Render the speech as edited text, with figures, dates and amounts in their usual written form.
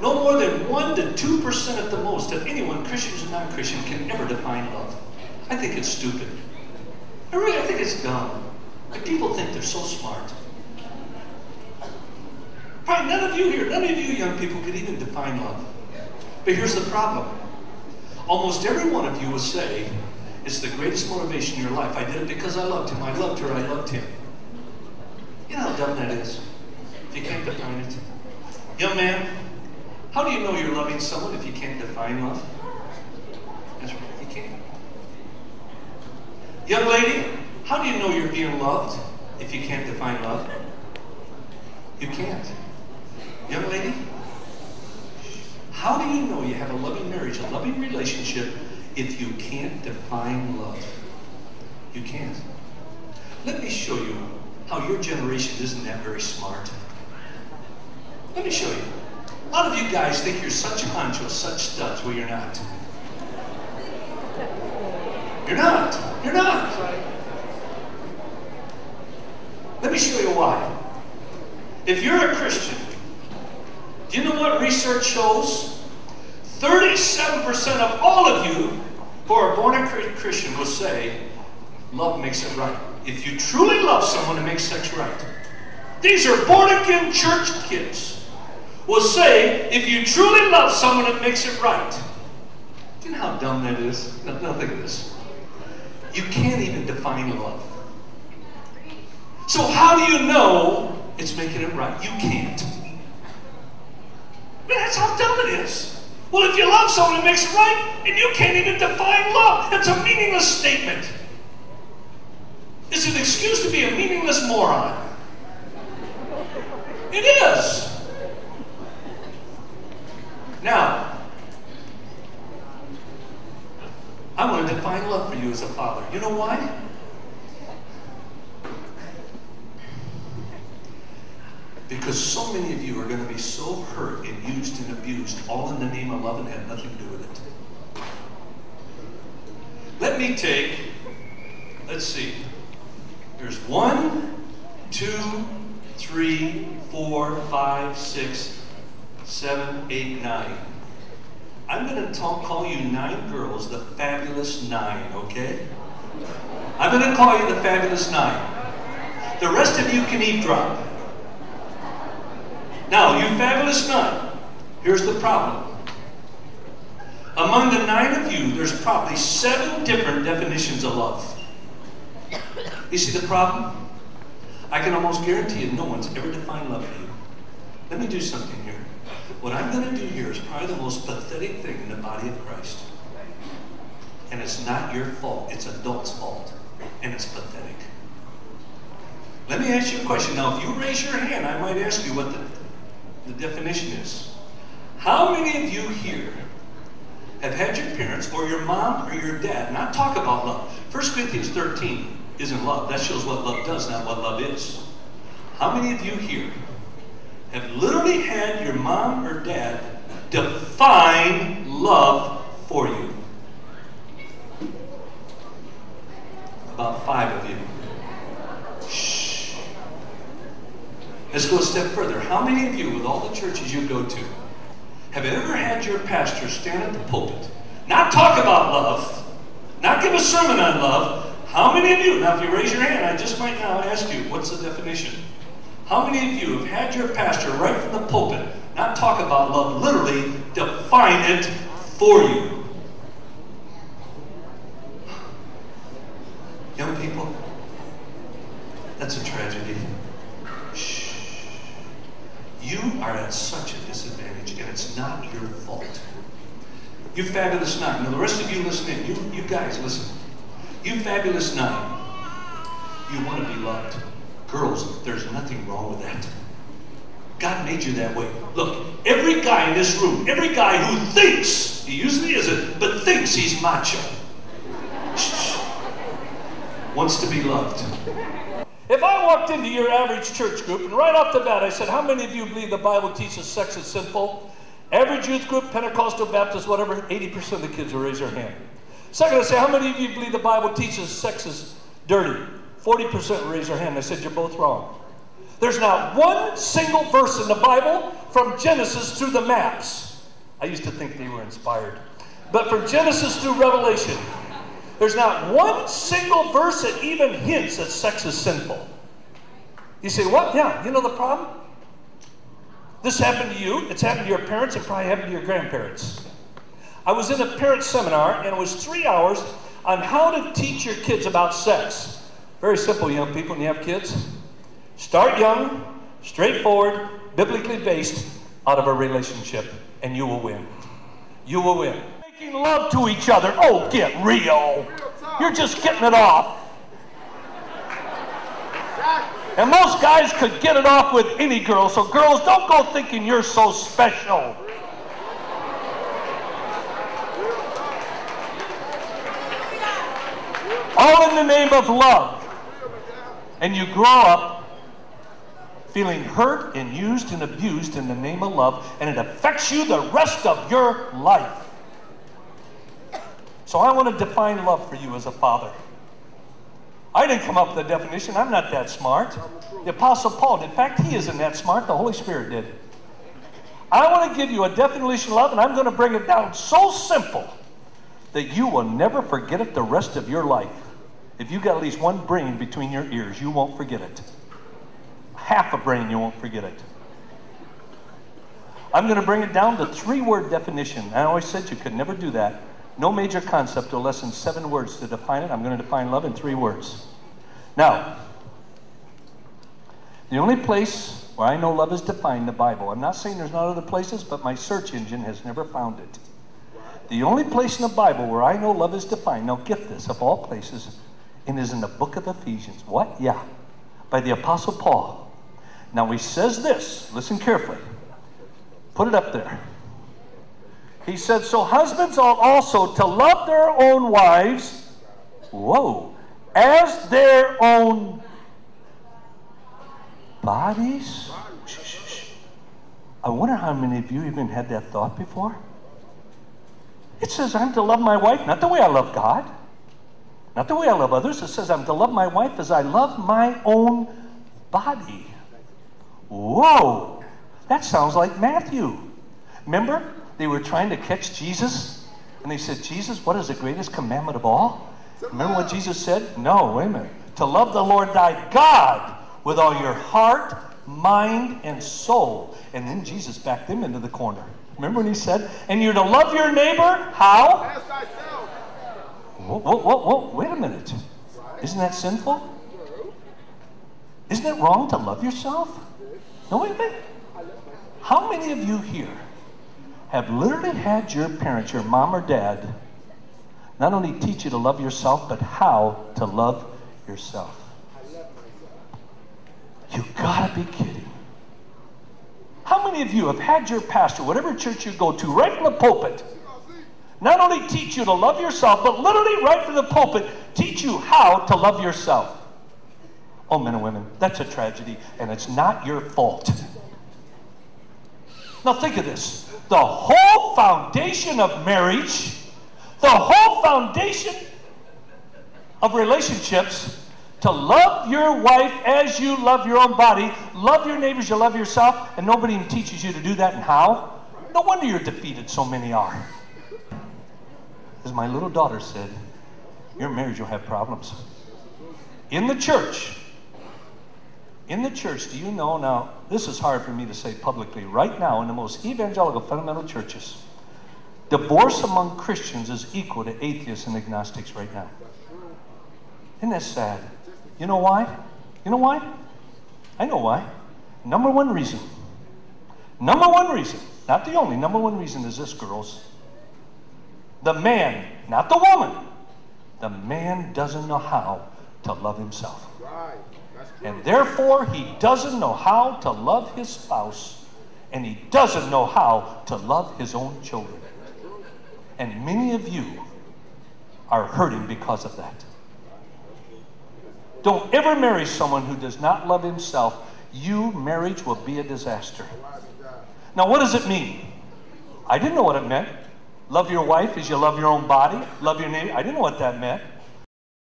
No more than 1 to 2% at the most, if anyone, Christians and non-Christians, can ever define love. I think it's stupid. I think it's dumb. Like, people think they're so smart. Probably none of you here, none of you young people could even define love. But here's the problem. Almost every one of you will say, it's the greatest motivation in your life. I did it because I loved him. I loved her. I loved him. You know how dumb that is? If you can't define it. Young man, how do you know you're loving someone if you can't define love? That's right, you can't. Young lady, how do you know you're being loved if you can't define love? You can't. Young lady, how do you know you have a loving marriage, a loving relationship, if you can't define love? You can't. Let me show you how your generation isn't that very smart. Let me show you. A lot of you guys think you're such honchos, such studs. Well, you're not. You're not. You're not. Let me show you why. If you're a Christian, do you know what research shows? 37% of all of you who are born a Christian will say, love makes it right. If you truly love someone, it makes sex right. These are born-again church kids will say, if you truly love someone, it makes it right. Do you know how dumb that is? Nothing is. You can't even define love. So how do you know it's making it right? You can't. Man, that's how dumb it is. Well, if you love someone, it makes it right, and you can't even define love. It's a meaningless statement. It's an excuse to be a meaningless moron. It is. Now, I want to define love for you as a father. You know why? Because so many of you are going to be so hurt and used and abused, all in the name of love, and have nothing to do with it. Let me take, let's see, there's 1, 2, 3, 4, 5, 6, 7, 8, 9. I'm going to call you 9 girls, the fabulous 9, okay? I'm going to call you the fabulous 9. The rest of you can eavesdrop. Now, you fabulous 9, here's the problem. Among the 9 of you, there's probably 7 different definitions of love. You see the problem? I can almost guarantee you no one's ever defined love for you. Let me do something here. What I'm going to do here is probably the most pathetic thing in the body of Christ. And it's not your fault, it's adults' fault. And it's pathetic. Let me ask you a question. Now, if you raise your hand, I might ask you what the definition is. How many of you here have had your parents or your mom or your dad not talk about love? 1 Corinthians 13 isn't love. That shows what love does, not what love is. How many of you here have literally had your mom or dad define love for you? About 5 of you. Shh. Let's go a step further. How many of you, with all the churches you go to, have ever had your pastor stand at the pulpit, not talk about love, not give a sermon on love? How many of you, now if you raise your hand, I just might now ask you, what's the definition? How many of you have had your pastor right from the pulpit not talk about love, literally define it for you? Young people, that's a tragedy. Shh. You are at such a disadvantage, and it's not your fault. You fabulous 9. Now the rest of you listening, you guys listen. You fabulous 9. You want to be loved. Girls, there's nothing wrong with that. God made you that way. Look, every guy in this room, every guy who thinks, he usually isn't, but thinks he's macho, wants to be loved. If I walked into your average church group and right off the bat I said, how many of you believe the Bible teaches sex is sinful? Average youth group, Pentecostal, Baptist, whatever, 80% of the kids will raise their hand. Second, I say, how many of you believe the Bible teaches sex is dirty? 40% raise their hand. I said, you're both wrong. There's not one single verse in the Bible from Genesis through the maps. I used to think they were inspired. But from Genesis through Revelation, there's not one single verse that even hints that sex is sinful. You say, what? Yeah, you know the problem? This happened to you, it's happened to your parents, it probably happened to your grandparents. I was in a parent seminar, and it was 3 hours on how to teach your kids about sex. Very simple, young people, when you have kids. Start young, straightforward, biblically based, out of a relationship, and you will win. You will win. Making love to each other. Oh, get real. You're just getting it off. And most guys could get it off with any girl, so girls, don't go thinking you're so special. All in the name of love. And you grow up feeling hurt and used and abused in the name of love, and it affects you the rest of your life. So I want to define love for you as a father. I didn't come up with a definition. I'm not that smart. The Apostle Paul, in fact, he isn't that smart. The Holy Spirit did. I want to give you a definition of love, and I'm going to bring it down so simple that you will never forget it the rest of your life. If you've got at least one brain between your ears, you won't forget it. Half a brain, you won't forget it. I'm going to bring it down to 3-word definition. I always said you could never do that. No major concept or less than 7 words to define it. I'm going to define love in 3 words. Now, the only place where I know love is defined in the Bible, I'm not saying there's not other places, but my search engine has never found it. The only place in the Bible where I know love is defined, now get this, of all places, and is in the book of Ephesians. What? Yeah. By the Apostle Paul. Now he says this, listen carefully. Put it up there. He said, so husbands ought also to love their own wives, whoa, as their own bodies. I wonder how many of you even had that thought before. It says I'm to love my wife, not the way I love God, not the way I love others. It says I'm to love my wife as I love my own body. Whoa, that sounds like Matthew. Remember? They were trying to catch Jesus, and they said, Jesus, what is the greatest commandment of all? Remember what Jesus said? No, wait a minute. To love the Lord thy God with all your heart, mind, and soul. And then Jesus backed them into the corner. Remember when he said, and you're to love your neighbor, how? As thyself. Whoa, whoa, whoa, whoa, wait a minute. Isn't that sinful? Isn't it wrong to love yourself? No, wait a minute. How many of you here have literally had your parents, your mom or dad, not only teach you to love yourself, but how to love yourself? You gotta be kidding. How many of you have had your pastor, whatever church you go to, right from the pulpit, not only teach you to love yourself, but literally right from the pulpit, teach you how to love yourself? Oh, men and women, that's a tragedy, and it's not your fault. Now think of this. The whole foundation of marriage, the whole foundation of relationships, to love your wife as you love your own body, love your neighbors, you love yourself, and nobody even teaches you to do that and how. No wonder you're defeated, so many are. As my little daughter said, your marriage will have problems. In the church, do you know now, this is hard for me to say publicly, right now in the most evangelical fundamental churches, divorce among Christians is equal to atheists and agnostics right now. Isn't that sad? You know why? You know why? I know why. Number one reason, not the only, number one reason is this, girls. The man, not the woman, the man doesn't know how to love himself. Right. And therefore, he doesn't know how to love his spouse, and he doesn't know how to love his own children. And many of you are hurting because of that. Don't ever marry someone who does not love himself. Your marriage will be a disaster. Now, what does it mean? I didn't know what it meant. Love your wife as you love your own body. Love your neighbor. I didn't know what that meant.